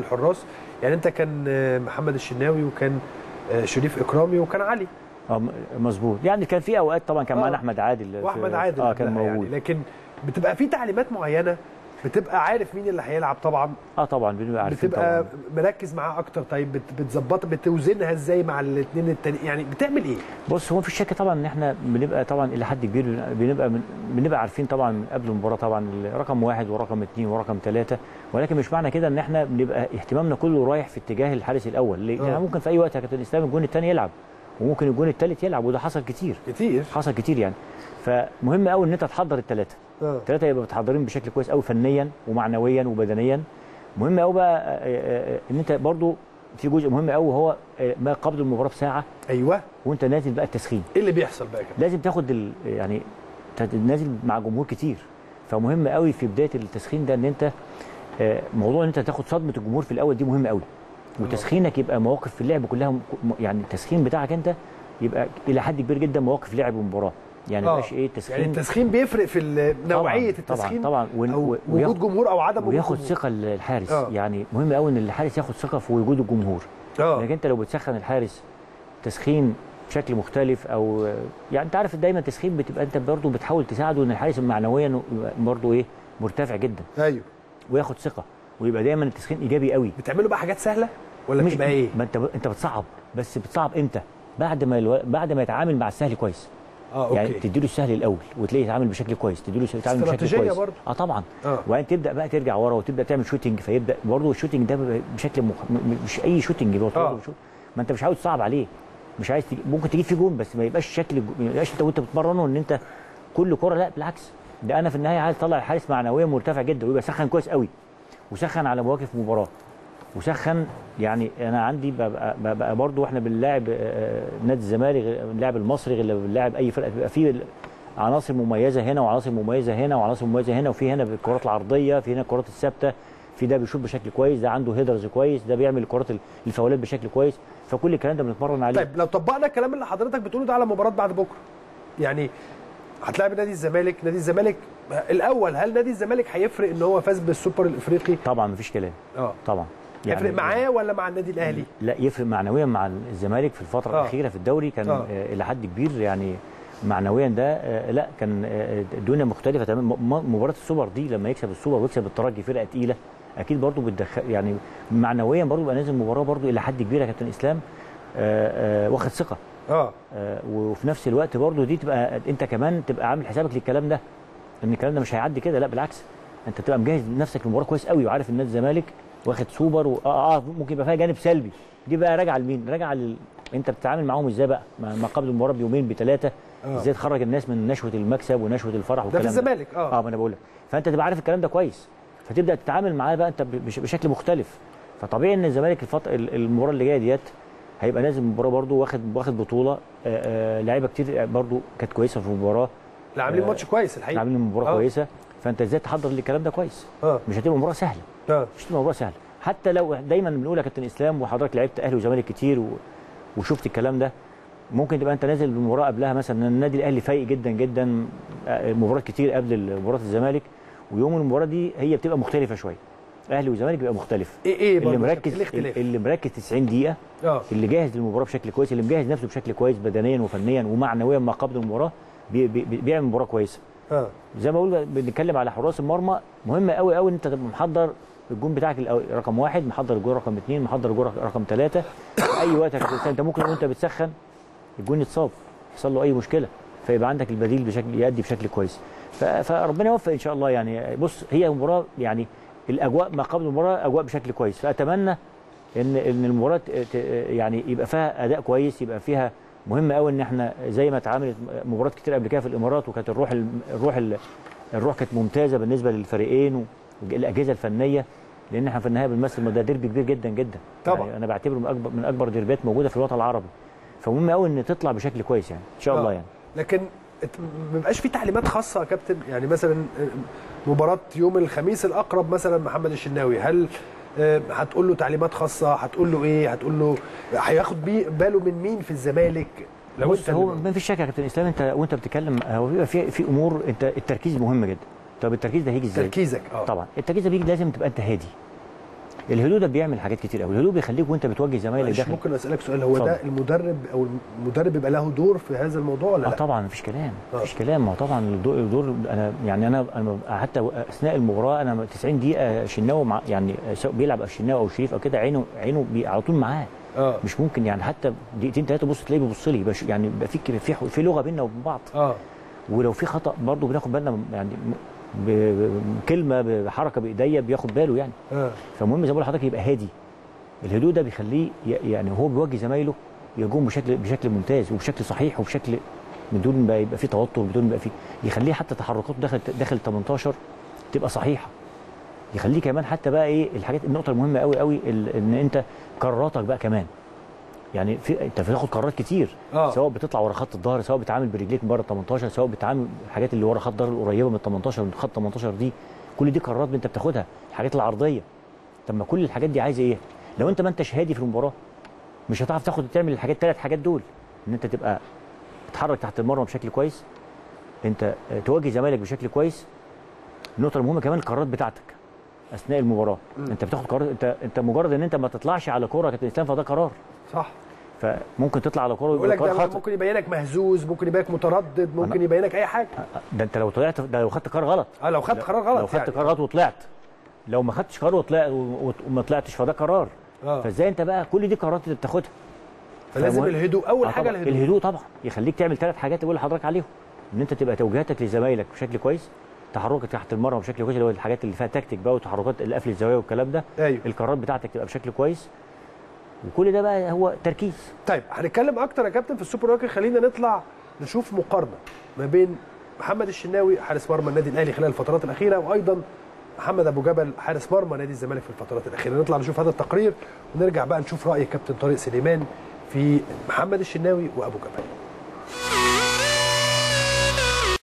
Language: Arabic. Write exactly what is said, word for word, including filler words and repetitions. الحراس يعني انت كان محمد الشناوي وكان شريف إكرامي وكان علي اه مظبوط، يعني كان في اوقات طبعا كان آه. معانا احمد عادل واحمد عادل اه كان موجود يعني، لكن بتبقى في تعليمات معينه، بتبقى عارف مين اللي هيلعب طبعا اه طبعا بنبقى عارفين، بتبقى طبعاً مركز معاه اكتر. طيب بتظبطها بتوزنها ازاي مع الاثنين التانيين، يعني بتعمل ايه؟ بص هو مفيش شك طبعا ان احنا بنبقى طبعا الى حد كبير بنبقى بنبقى عارفين طبعا من قبل المباراه طبعا رقم واحد ورقم اثنين ورقم ثلاثه، ولكن مش معنى كده ان احنا بنبقى اهتمامنا كله رايح في اتجاه الحارس الاول، لان يعني ممكن في اي وقت كابتن اسلام الجون الثاني يلعب وممكن الجون الثالث يلعب، وده حصل كتير كتير حصل كتير يعني. فمهم قوي ان انت تحضر الثلاثه الثلاثه يبقى متحضرين بشكل كويس قوي فنيا ومعنويا وبدنيا. مهم قوي بقى ان انت برضو في جزء مهم قوي هو ما قبل المباراه بساعه، ايوه، وانت نازل بقى التسخين ايه اللي بيحصل بقى كمان؟ لازم تاخد ال... يعني نازل مع جمهور كتير، فمهم قوي في بدايه التسخين ده ان انت موضوع ان انت تاخد صدمه الجمهور في الاول دي مهم قوي، وتسخينك يبقى مواقف في اللعب كلها يعني التسخين بتاعك انت يبقى الى حد كبير جدا مواقف لعب ومباراه يعني مش ايه التسخين، يعني التسخين بيفرق في نوعيه التسخين طبعا طبعا او وجود جمهور او عدم وجود، وياخد ثقه الحارس أوه. يعني مهم قوي ان الحارس ياخد ثقه في وجود الجمهور، لكن انت لو بتسخن الحارس تسخين بشكل مختلف او يعني انت عارف دايما التسخين بتبقى انت برضه بتحاول تساعده ان الحارس معنويا برضه ايه مرتفع جدا، ايوه، وياخد ثقه، ويبقى دايما التسخين ايجابي قوي. بتعمله بقى حاجات سهله ولا مش بقى ايه؟ ما انت ب... انت بتصعب، بس بتصعب امتى؟ بعد ما الو... بعد ما يتعامل مع السهل كويس. اه اوكي. يعني تديله السهل الاول وتلاقيه يتعامل بشكل كويس، تديله يتعامل بشكل كويس. استراتيجيه برضه. اه طبعا. اه وبعدين تبدا بقى ترجع ورا وتبدا تعمل شوتنج، فيبدا برضه الشوتنج ده بشكل مخ... مش اي شوتنج برضه آه. ما انت مش عاوز تصعب عليه، مش عايز تجي... ممكن تجيب فيه جون بس ما يبقاش شكل ما يبقاش انت وانت بتمرنه ان انت كل كوره، لا بالعكس، ده انا في النهايه عايز اطلع الحارس معنويا مرتفع جدا، ويبقى سخن كويس قوي. وسخن على مواقف مباراه، وسخن يعني انا عندي ببقى, ببقى برضه واحنا بنلاعب نادي الزمالك بنلاعب المصري غير بنلاعب اي فرقه، بيبقى في عناصر مميزه هنا وعناصر مميزه هنا وعناصر مميزه هنا، وفي هنا الكرات العرضيه، في هنا الكرات الثابته، في ده بيشوط بشكل كويس، ده عنده هيدرز كويس، ده بيعمل الكرات الفاولات بشكل كويس، فكل الكلام ده بنتمرن عليه. طيب لو طبقنا الكلام اللي حضرتك بتقوله ده على مباراه بعد بكره، يعني هتلاعب نادي الزمالك، نادي الزمالك الاول، هل نادي الزمالك هيفرق ان هو فاز بالسوبر الافريقي؟ طبعا مفيش كلام. اه طبعا يعني يفرق معاه ولا مع النادي الاهلي؟ لا يفرق معنويا مع الزمالك. في الفتره أوه. الاخيره في الدوري كان أوه. الى حد كبير يعني معنويا ده لا كان الدنيا مختلفه تماما. مباراه السوبر دي لما يكسب السوبر ويكسب الترجي فرقه تقيله اكيد برضو بتدخل يعني معنويا، برضو بقى نازل مباراه برضو الى حد كبير يا كابتن اسلام واخد ثقه اه وفي نفس الوقت برضو دي تبقى انت كمان تبقى عامل حسابك للكلام ده، ان الكلام ده مش هيعدي كده، لا بالعكس انت بتبقى مجهز نفسك للمباراه كويس قوي، وعارف ان نادي الزمالك واخد سوبر و... اه اه ممكن يبقى فيها جانب سلبي، دي بقى راجعه لمين؟ راجعه لل... انت بتتعامل معاهم ازاي بقى ما قبل المباراه بيومين بثلاثه، ازاي تخرج الناس من نشوه المكسب ونشوه الفرح والكلام ده في الزمالك. اه اه ما انا بقول لك، فانت تبقى عارف الكلام ده كويس، فتبدا تتعامل معاه بقى انت بشكل مختلف. فطبيعي ان الزمالك الفط... المباراه اللي جايه ديت هيبقى نازل المباراه برده واخد واخد بطوله، لعيبه كتير برده كانت كويسه في المباراه، لا عاملين ماتش كويس الحقيقه، عاملين مباراه كويسه، فانت ازاي تحضر للكلام ده كويس؟ أوه. مش هتبقى مباراه سهله، أوه. مش هتبقى مباراه سهله، حتى لو دايما بنقول يا كابتن اسلام وحضرتك لعبت اهلي وزمالك كتير و... وشفت الكلام ده، ممكن تبقى انت نازل بالمباراه قبلها مثلا النادي الاهلي فايق جدا جدا مباراه كتير قبل مباراه الزمالك، ويوم المباراه دي هي بتبقى مختلفه شويه، اهلي وزمالك بيبقى مختلف. ايه ايه اللي مركز اللي مركز تسعين دقيقه، أوه. اللي جاهز للمباراه بشكل كويس، اللي مجهز نفسه بشكل كويس بدنيا وفنيا ومعنويا ما قبل المباراه بي بي بيعمل مباراه كويسه. اه زي ما بقول بنتكلم على حراس المرمى، مهم قوي قوي ان انت تبقى محضر الجون بتاعك رقم واحد، محضر الجون رقم اثنين، محضر الجون رقم ثلاثه، في اي وقت انت ممكن وانت بتسخن الجون يتصاب، يحصل له اي مشكله، فيبقى عندك البديل بشكل يأدي بشكل كويس، فربنا يوفق ان شاء الله. يعني بص هي مباراه يعني الاجواء ما قبل المباراه اجواء بشكل كويس، فاتمنى ان ان المباراه يعني يبقى فيها اداء كويس، يبقى فيها مهم قوي ان احنا زي ما اتعاملت مباريات كتير قبل كده في الامارات، وكانت الروح الروح الروح كانت ممتازه بالنسبه للفريقين والاجهزه الفنيه، لان احنا في النهايه بنمثل ده ديربي كبير جدا جدا طبعا، يعني انا بعتبره من اكبر من اكبر ديربيات موجوده في الوطن العربي، فمهم قوي ان تطلع بشكل كويس يعني ان شاء الله. يعني لكن ما بيبقاش في تعليمات خاصه يا كابتن، يعني مثلا مباراه يوم الخميس الاقرب مثلا محمد الشناوي، هل هتقول له تعليمات خاصه؟ هتقول له ايه؟ هتقول له هياخد باله من مين في الزمالك؟ لو انت هو ما فيش شك يا كابتن اسلام، انت وانت بتتكلم هو بيبقى في في امور، انت التركيز مهم جدا. طب التركيز ده هيجي ازاي؟ تركيزك اه طبعا التركيز ده بيجي لازم تبقى انت هادي، الهدوء ده بيعمل حاجات كتير قوي، الهدوء بيخليك وانت بتوجه زمايلك داخل. ممكن اسالك سؤال، هو ده المدرب او المدرب بيبقى له دور في هذا الموضوع ولا لا؟ اه طبعا مفيش كلام، مفيش كلام، ما طبعا دور. انا يعني انا حتى اثناء المباراه انا تسعين دقيقه شناوي مع يعني بيلعب الشناوي او شريف او كده، عينه عينه على طول معاه. أوه. مش ممكن يعني حتى دقيقتين ثلاثه بص تلاقيه بيبص لي، يعني بقى في في في لغه بيننا وبين بعض. اه ولو في خطا برضه بناخد بالنا، يعني بكلمه بحركه بايديا بياخد باله يعني. اه فالمهم زي ما بقول لحضرتك يبقى هادي. الهدوء ده بيخليه يعني هو بيوجه زمايله يهجوم بشكل بشكل ممتاز وبشكل صحيح وبشكل بدون ما يبقى فيه توتر، بدون ما يبقى فيه، يخليه حتى تحركاته داخل داخل تمنتاشر تبقى صحيحه. يخليه كمان حتى بقى ايه الحاجات، النقطه المهمه قوي قوي ان انت قراراتك بقى كمان، يعني في انت بتاخد قرارات كتير. أوه. سواء بتطلع ورا خط الظهر، سواء بتعامل برجليك من بره تمنتاشر، سواء بتعامل الحاجات اللي ورا خط الظهر القريبه من تمنتاشر، من خط تمنتاشر دي، كل دي قرارات انت بتاخدها. الحاجات العرضيه، طب ما كل الحاجات دي عايزه ايه؟ لو انت ما انتش هادي في المباراه مش هتعرف تاخد تعمل الحاجات الثلاث حاجات دول، ان انت تبقى تتحرك تحت المرمى بشكل كويس، انت تواجه زمايلك بشكل كويس. النقطه المهمه كمان القرارات بتاعتك اثناء المباراه. م. انت بتاخد قرار، انت انت مجرد ان انت ما تطلعش على كوره كابتن اسلام فده قرار صح، فممكن تطلع على كوره ويبقى قرار خاطئ. ممكن يبينك مهزوز، ممكن يبينك متردد، ممكن يبينك اي حاجه. ده انت لو طلعت، ده لو خدت قرار غلط. اه لو خدت قرار غلط، لو خدت يعني. قرارات وطلعت، لو ما خدتش قرار وطلعت وما طلعتش فده قرار. آه. فازاي انت بقى كل دي قرارات انت بتاخدها، فلازم الهدوء اول آه حاجه. الهدوء الهدوء طبعا يخليك تعمل ثلاث حاجات اللي بقول لحضرتك عليهم، ان انت تبقى توجيهاتك لزمايلك بشكل كويس، تحركك تحت المرمى بشكل كويس اللي هو الحاجات اللي فيها تكتيك بقى وتحركات القفل الزوايا والكلام ده. أيوه. القرارات بتاعتك تبقى بشكل كويس، وكل ده بقى هو تركيز. طيب هنتكلم اكتر يا كابتن في السوبر ولكن خلينا نطلع نشوف مقارنه ما بين محمد الشناوي حارس مرمى النادي الاهلي خلال الفترات الاخيره، وايضا محمد ابو جبل حارس مرمى نادي الزمالك في الفترات الاخيره. نطلع نشوف هذا التقرير ونرجع بقى نشوف راي كابتن طارق سليمان في محمد الشناوي وابو جبل.